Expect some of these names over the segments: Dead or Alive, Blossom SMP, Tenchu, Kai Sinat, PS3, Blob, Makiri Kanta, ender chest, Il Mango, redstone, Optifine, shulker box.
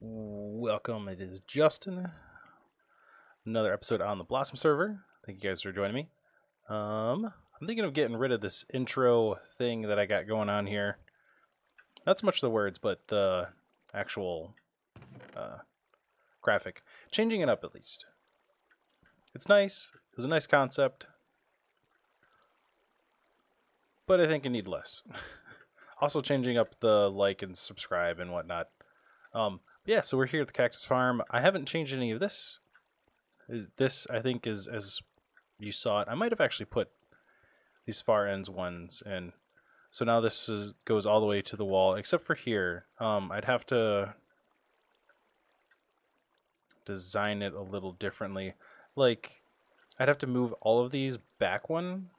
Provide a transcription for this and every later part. Welcome, it is Justin. Another episode on the Blossom server. Thank you guys for joining me. I'm thinking of getting rid of this intro thing that I got going on here. Not so much the words, but the actual graphic. Changing it up, at least. It's nice. It was a nice concept. But I think I need less. Also changing up the like and subscribe and whatnot. Yeah, so we're here at the Cactus Farm. I haven't changed any of this. This, I think, is as you saw it. I might have actually put these far ends ones in. So now this is, goes all the way to the wall, except for here. I'd have to design it a little differently. Like, I'd have to move all of these back one.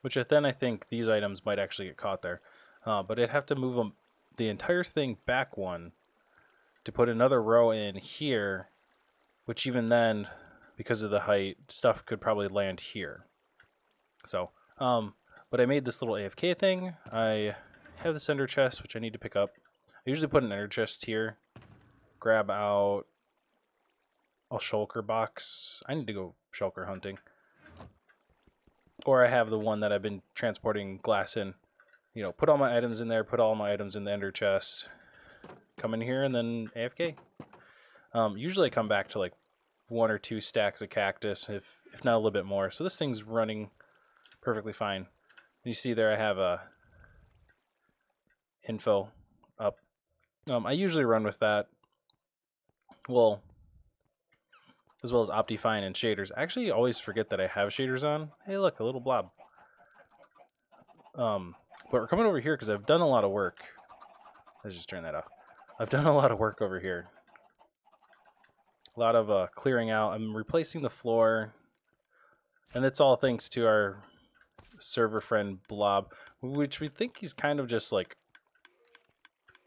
Which then I think these items might actually get caught there. But I'd have to move them, the entire thing back one to put another row in here, which even then, because of the height, stuff could probably land here. So, but I made this little AFK thing. I have this ender chest, which I need to pick up. I usually put an ender chest here, grab out a shulker box. I need to go shulker hunting. Or I have the one that I've been transporting glass in. You know, put all my items in there, put all my items in the ender chest, come in here, and then AFK. Usually I come back to like one or two stacks of cactus, if not a little bit more. So this thing's running perfectly fine. And you see there I have a info up. I usually run with that. Well, as well as Optifine and shaders. I actually always forget that I have shaders on. Hey, look, a little blob. But we're coming over here because I've done a lot of work. Let's just turn that off. I've done a lot of work over here. A lot of clearing out. I'm replacing the floor. And it's all thanks to our server friend Blob, which we think he's kind of just like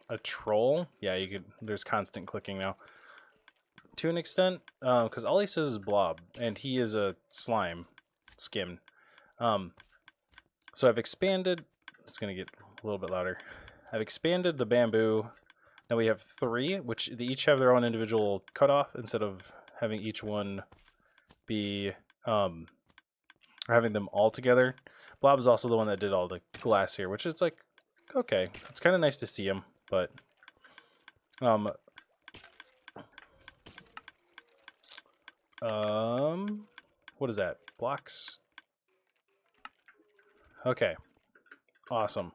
a troll. Yeah, you could. There's constant clicking now. To an extent, because all he says is Blob, and he is a slime skin. So I've expanded. It's going to get a little bit louder. I've expanded the bamboo. Now we have three, which they each have their own individual cutoff instead of having each one be, or having them all together. Blob is also the one that did all the glass here, which is like, okay, it's kind of nice to see him, but, what is that? Blocks? Okay. Awesome.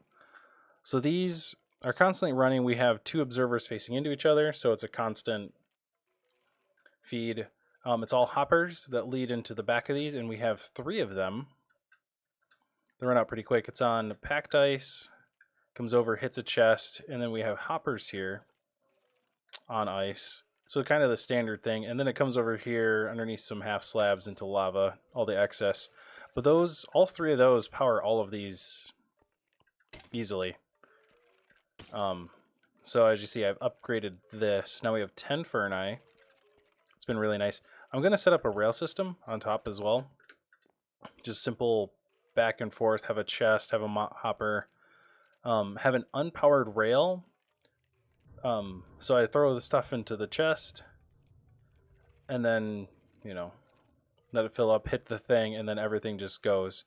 So these are constantly running. We have two observers facing into each other, so it's a constant feed. It's all hoppers that lead into the back of these, and we have three of them. They run out pretty quick. It's on packed ice, comes over, hits a chest, and then we have hoppers here on ice. So kind of the standard thing. And then it comes over here underneath some half slabs into lava, all the excess. But those, all three of those power all of these easily. So as you see, I've upgraded this. Now we have 10 ferni. It's been really nice. I'm going to set up a rail system on top as well. Just simple back and forth, have a chest, have a hopper, have an unpowered rail. So I throw the stuff into the chest and then, you know, let it fill up, hit the thing, and then everything just goes.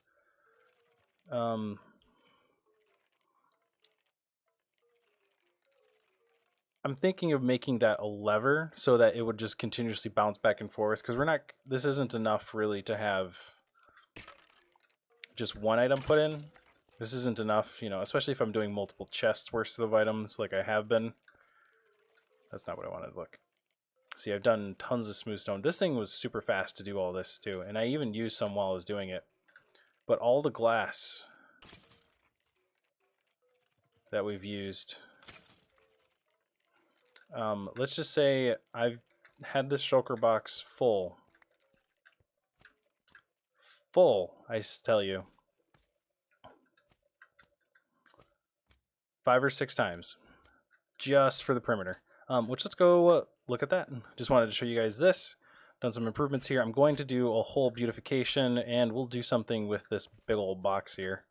I'm thinking of making that a lever so that it would just continuously bounce back and forth, because we're not, this isn't enough really to have just one item put in. This isn't enough, you know, especially if I'm doing multiple chests worth of items like I have been. That's not what I wanted to look. See, I've done tons of smooth stone. This thing was super fast to do all this too, and I even used some while I was doing it. But all the glass that we've used, let's just say I've had this shulker box full. Full, I tell you. 5 or 6 times, just for the perimeter. Which, let's go look at that. Just wanted to show you guys this. Done some improvements here. I'm going to do a whole beautification, and we'll do something with this big old box here.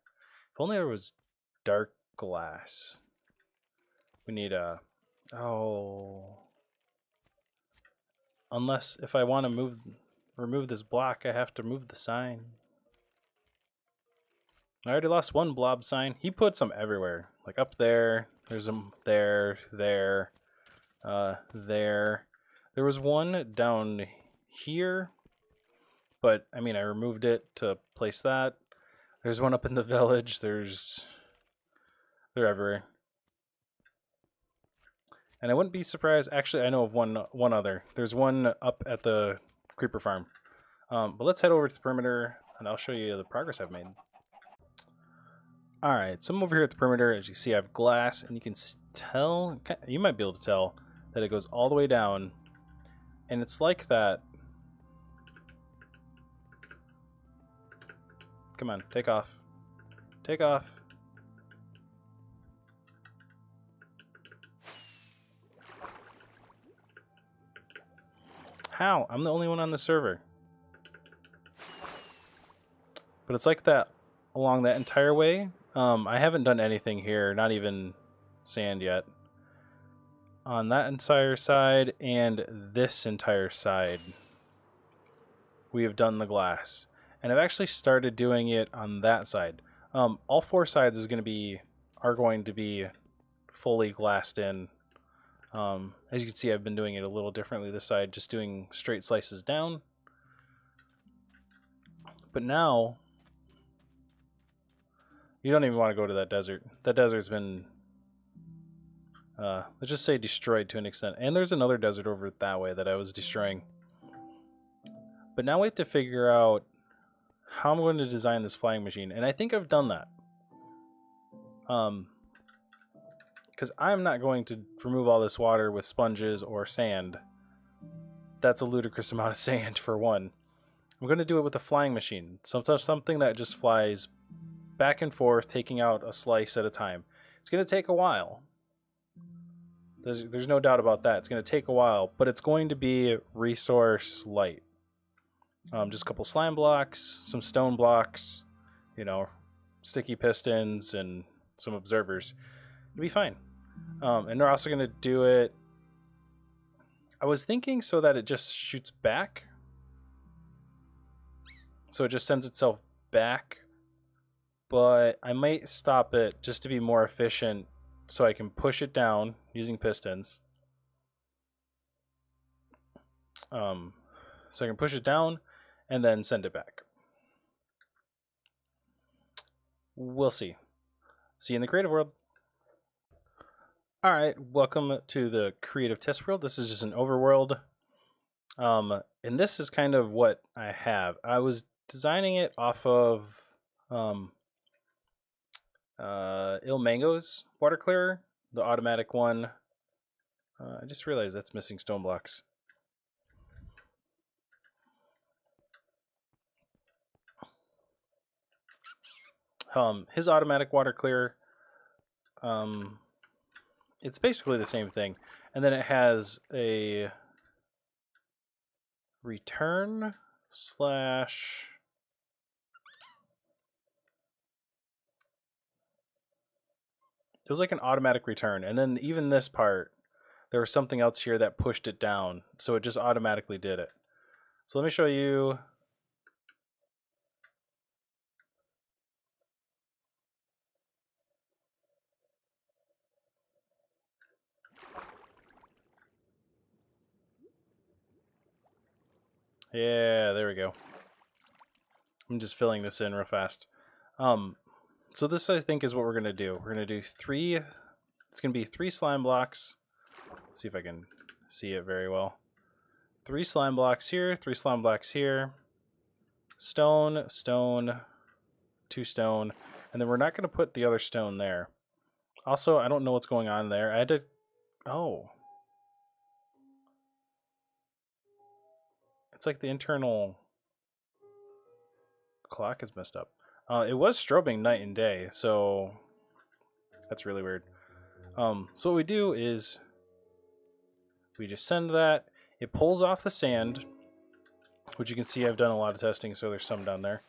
If only there was dark glass. We need Oh. Unless if I want to remove this block, I have to move the sign. I already lost one blob sign. He puts them everywhere. Like up there. There's them there. There. There was one down here. But, I mean, I removed it to place that. There's one up in the village. They're everywhere. And I wouldn't be surprised. Actually, I know of one other. There's one up at the creeper farm. But let's head over to the perimeter, and I'll show you the progress I've made. Alright, so I'm over here at the perimeter. As you see, I have glass, and you can tell... You might be able to tell that it goes all the way down. And it's like that... Come on, take off. Take off. How? I'm the only one on the server. But it's like that along that entire way. I haven't done anything here, not even sand yet. On that entire side and this entire side, we have done the glass. And I've actually started doing it on that side. All four sides is going to be going to be fully glassed in. As you can see, I've been doing it a little differently this side, just doing straight slices down. But now, you don't even want to go to that desert. That desert's been, let's just say, destroyed to an extent. And there's another desert over that way that I was destroying. But now we have to figure out how I'm going to design this flying machine, and I think I've done that. Because I'm not going to remove all this water with sponges or sand. That's a ludicrous amount of sand, for one. I'm going to do it with a flying machine, something that just flies back and forth, taking out a slice at a time. It's going to take a while. There's no doubt about that. It's going to take a while, but it's going to be resource light. Just a couple slime blocks, some stone blocks, you know, sticky pistons, and some observers. It'll be fine. And we're also going to do it, I was thinking, so that it just shoots back. So it just sends itself back. But I might stop it just to be more efficient so I can push it down using pistons. So I can push it down and then send it back. We'll see. See you in the creative world. All right, welcome to the creative test world. This is just an overworld. And this is kind of what I have. I was designing it off of Il Mango's water clearer, the automatic one. I just realized that's missing stone blocks. His automatic water clearer. It's basically the same thing. And then it has a return slash it was like an automatic return. And then even this part, there was something else here that pushed it down. So it just automatically did it. So let me show you. Yeah, there we go. I'm just filling this in real fast. So this, I think, is what we're going to do. We're going to do three. It's going to be three slime blocks. Let's see if I can see it very well. Three slime blocks here, three slime blocks here. Stone, stone, two stone. And then we're not going to put the other stone there. Also, I don't know what's going on there. I had to... Oh. It's like the internal clock is messed up. It was strobing night and day, so that's really weird. So what we do is we just send that. It pulls off the sand, which you can see I've done a lot of testing, so there's some down there,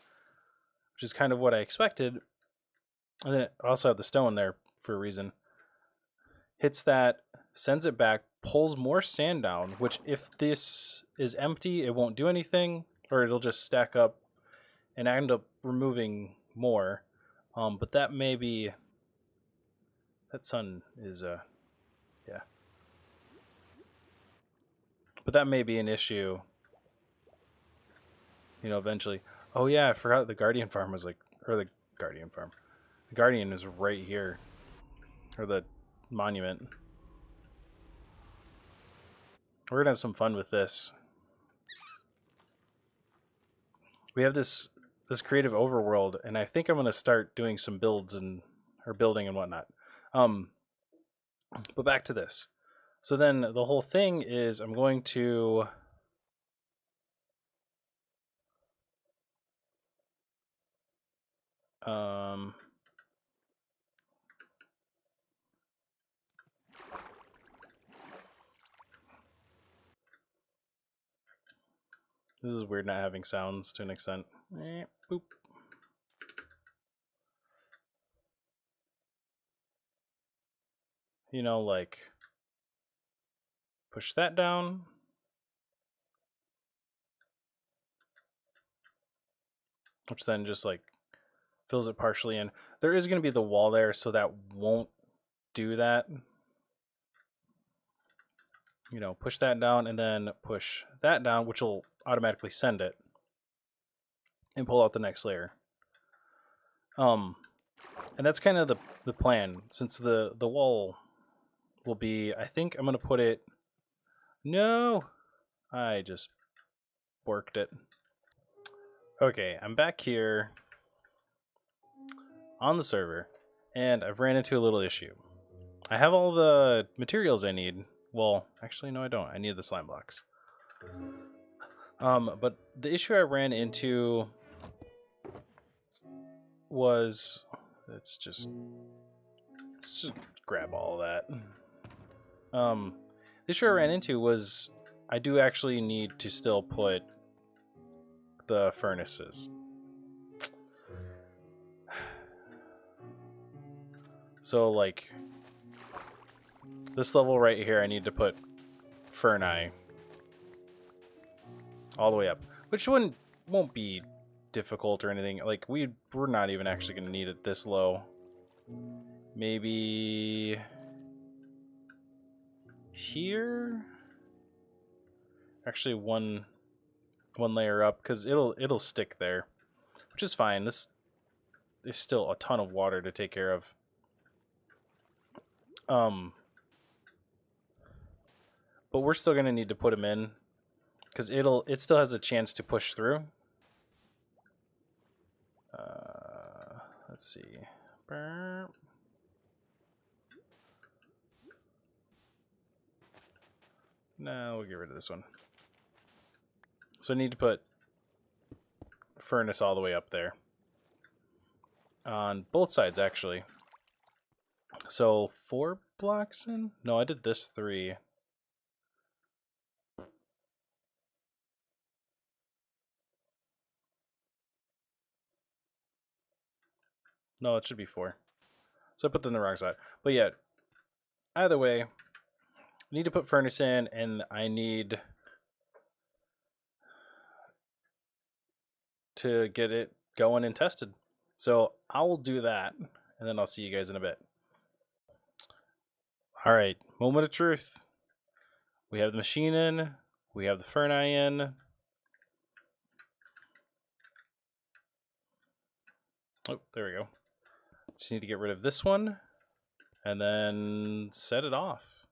which is kind of what I expected. And then I also have the stone there for a reason. Hits that, sends it back, pulls more sand down, which if this is empty, it won't do anything, or it'll just stack up and I end up removing more. But that may be... That sun is, yeah. But that may be an issue, you know, eventually. Oh yeah, I forgot the Guardian Farm was like, or the Guardian Farm. The Guardian is right here, or the monument. We're gonna have some fun with this. We have this creative overworld, and I think I'm gonna start doing some builds and or building and whatnot. But back to this. So then the whole thing is I'm going to this is weird not having sounds to an extent. Boop. You know, like, push that down. Which then just, like, fills it partially in. There is going to be the wall there, so that won't do that. You know, push that down and then push that down, which will automatically send it and pull out the next layer. And that's kind of the plan, since the wall will be, I think I'm going to put it, no, I just borked it. Okay, I'm back here on the server, and I've ran into a little issue. I have all the materials I need. Well, actually, no, I don't. I need the slime blocks. But the issue I ran into was, let's just grab all that. The issue I ran into was I do actually need to still put the furnaces. So, like, this level right here, I need to put Ferni all the way up, which won't be difficult or anything. Like, we're not even actually going to need it this low. Maybe here. Actually, one layer up, because it'll stick there, which is fine. This, there's still a ton of water to take care of. But we're still going to need to put them in, because it still has a chance to push through. Let's see. Burp. No, we'll get rid of this one. So I need to put furnace all the way up there. On both sides, actually. So 4 blocks in? No, I did this 3. No, it should be 4. So I put them in the wrong side. But yeah, either way, I need to put furnace in, and I need to get it going and tested. So I will do that, and then I'll see you guys in a bit. All right, moment of truth. We have the machine in. We have the Ferni in. Oh, there we go. Just need to get rid of this one and then set it off.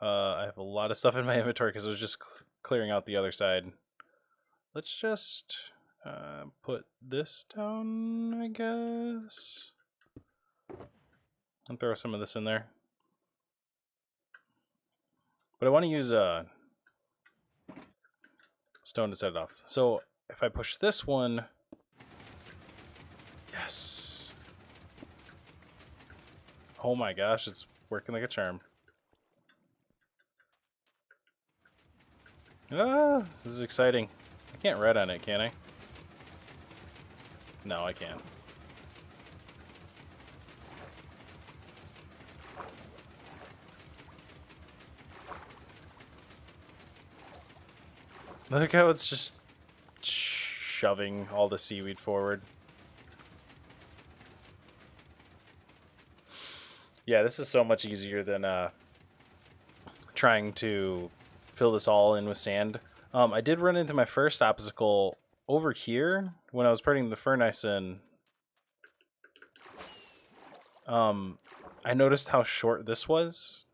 I have a lot of stuff in my inventory because I was just clearing out the other side. Let's just put this down, I guess. And throw some of this in there. But I want to use stone to set it off. So if I push this one, yes. Oh my gosh, it's working like a charm. Ah, this is exciting. I can't write on it, can I? No, I can't. Look how it's just shoving all the seaweed forward. Yeah, this is so much easier than trying to fill this all in with sand. I did run into my first obstacle over here when I was putting the furnace in. I noticed how short this was,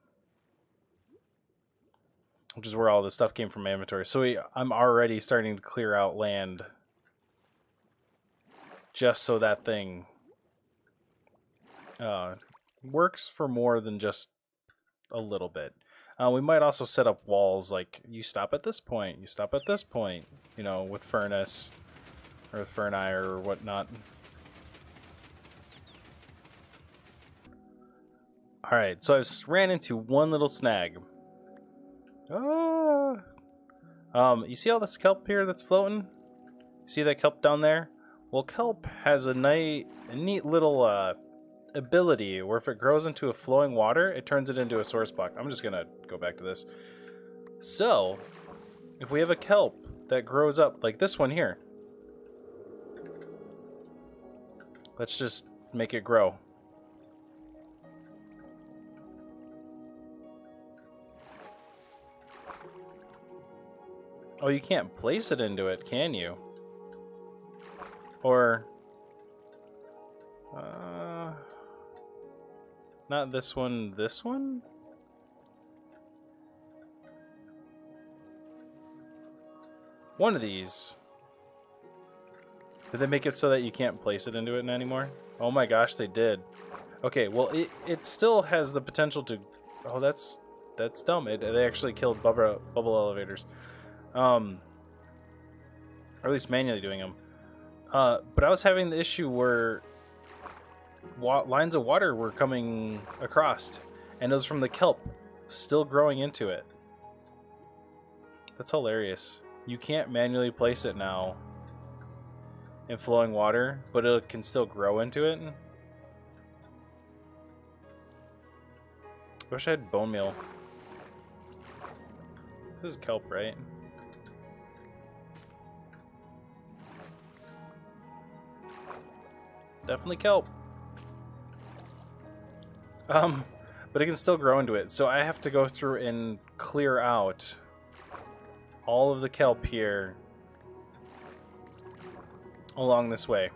which is where all the stuff came from my inventory. So I'm already starting to clear out land just so that thing works for more than just a little bit. We might also set up walls, like you stop at this point, you stop at this point, you know, with furnace or with ferni or whatnot. All right, so I ran into one little snag. Ah. You see all this kelp here that's floating? See that kelp down there? Well, kelp has a neat little ability where if it grows into a flowing water, it turns it into a source block. I'm just gonna go back to this. So, if we have a kelp that grows up, like this one here, let's just make it grow. Oh, you can't place it into it, can you? Or... not this one, this one? One of these. Did they make it so that you can't place it into it anymore? Oh my gosh, they did. Okay, well, it still has the potential to... Oh, that's dumb. They actually killed bubble elevators. Or at least manually doing them. But I was having the issue where lines of water were coming across, and it was from the kelp still growing into it. That's hilarious. You can't manually place it now in flowing water, but it can still grow into it. I wish I had bone meal. This is kelp, right? Definitely kelp. But it can still grow into it, so I have to go through and clear out all of the kelp here along this way,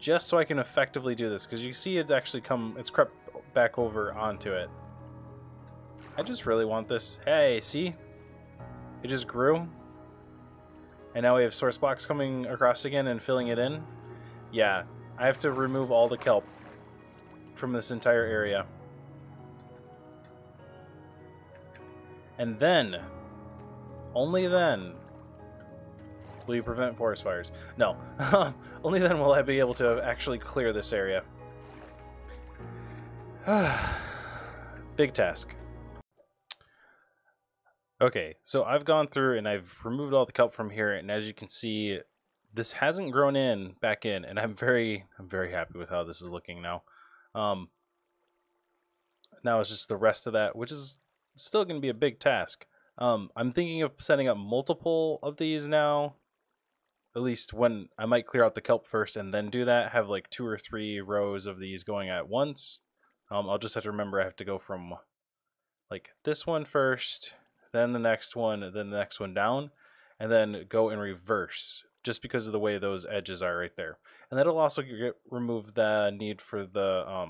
just so I can effectively do this, because you see it's actually it's crept back over onto it. I just really want this. Hey, see? It just grew, and now we have source blocks coming across again and filling it in. Yeah, I have to remove all the kelp from this entire area. And then, only then, will you prevent forest fires. No, only then will I be able to actually clear this area. Big task. Okay, so I've gone through and I've removed all the kelp from here, and as you can see, this hasn't grown back in, and I'm very happy with how this is looking now. Now it's just the rest of that, which is still going to be a big task. I'm thinking of setting up multiple of these now. At least when I might clear out the kelp first and then do that, have like 2 or 3 rows of these going at once. I'll just have to remember I have to go from like this one first, then the next one, then the next one down, and then go in reverse, just because of the way those edges are right there. And that'll also remove the need for the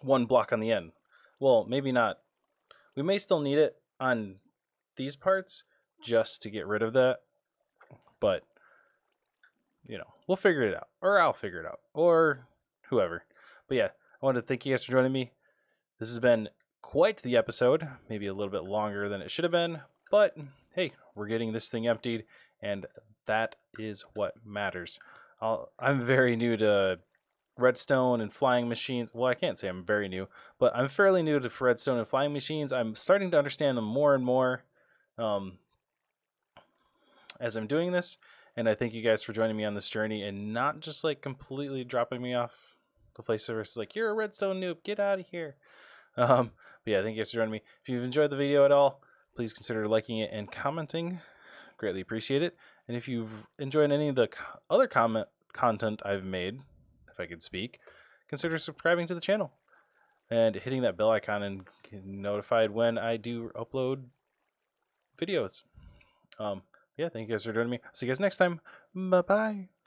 one block on the end. Well, maybe not. We may still need it on these parts just to get rid of that. But, you know, we'll figure it out. Or I'll figure it out. Or whoever. But yeah, I wanted to thank you guys for joining me. This has been quite the episode. Maybe a little bit longer than it should have been. But, hey, we're getting this thing emptied. And that is what matters. I'm very new to redstone and flying machines. Well, I can't say I'm very new, but I'm fairly new to redstone and flying machines. I'm starting to understand them more and more as I'm doing this. And I thank you guys for joining me on this journey and not just like completely dropping me off the place where it's like, you're a redstone noob, get out of here. But yeah, thank you guys for joining me. If you've enjoyed the video at all, please consider liking it and commenting. Greatly appreciate it. And if you've enjoyed any of the other content I've made, if I could speak, consider subscribing to the channel and hitting that bell icon and getting notified when I do upload videos. Yeah, thank you guys for joining me. See you guys next time. Bye-bye.